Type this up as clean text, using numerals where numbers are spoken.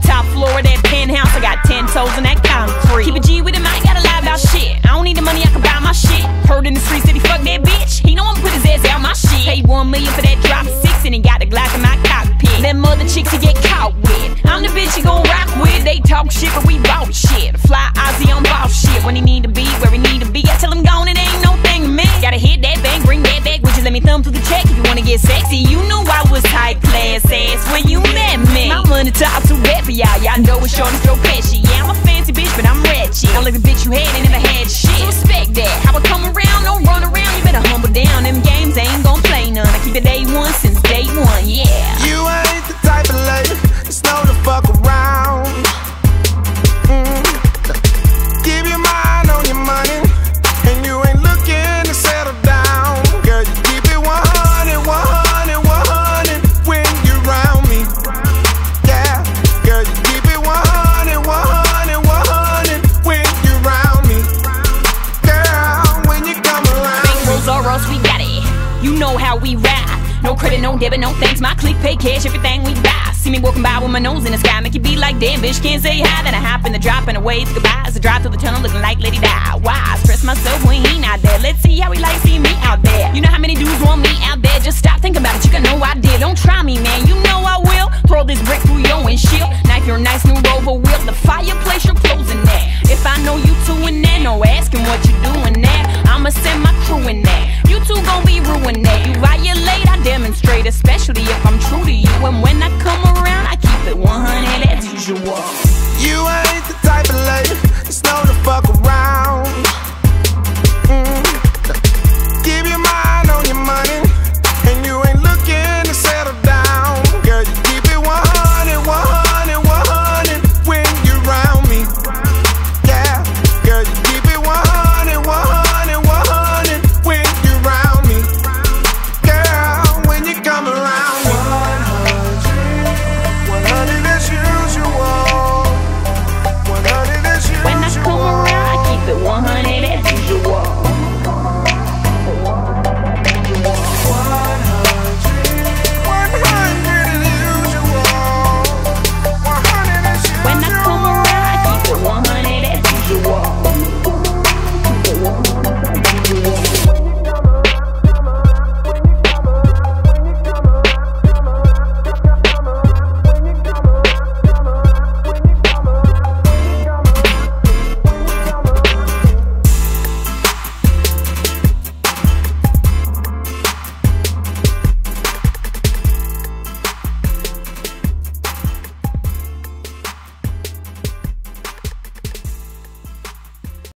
the top floor of that penthouse. I got 10 toes in that concrete. Keep a G with him, I ain't gotta lie about shit. I don't need the money, I can buy my shit. Heard in the streets that he fucked that bitch. He know I'm put his ass out my shit. Paid 1 million for that drop 6 and he got the Glock in my cockpit. Them other chicks he get caught with, I'm the bitch he gon' rock with. They talk shit, but we bought shit. Fly Ozzy on ball shit. When he need to be where he need to be, I tell him gone, it ain't no thing to me. Gotta hit that bang, bring that back. Would you let me thumb through the check if you wanna get sexy? You know I was high class ass when you met me. My money top too bad for y'all. Y'all know it's Saint-Tropez. Yeah, I'm a fancy bitch, but I'm ratchet. I'm like the bitch you had and never had shit. So respect that. How I come around, don't run around. You better humble down. Them games ain't gon' play none. I keep it A1 since day one. Yeah. You ain't the type of lady that's known to fuck around. Give your mind on your money, and you ain't looking to settle down. Girl, you keep it 100, 100, 100 when you round me. Yeah, girl, you keep it 100, 100, 100 when you round me. Girl, when you come around me. Rolls or us, we got it. You know how we ride. No credit, no debit, no thanks. My click pay cash, everything we buy. See me walking by with my nose in the sky, make you be like, damn, bitch, can't say hi. Then I hop in the drop and a wave goodbye. As I drive through the tunnel looking like Lady Di. Why I stress myself when he not there? Let's see how he like seeing me out there. You know how many dudes want me out there? Just stop thinking about it, you got no idea. Don't try me, man, you know I will. Throw this brick through your windshield. Knife your nice new Rover wheel. The fireplace, you're closing there. If I know you two in there, no asking what you doing there. I'ma send my crew in there. You two gon' be ruined there. You violate, I demonstrate, especially if I'm true to you. And when I come around, I keep it 100 as usual.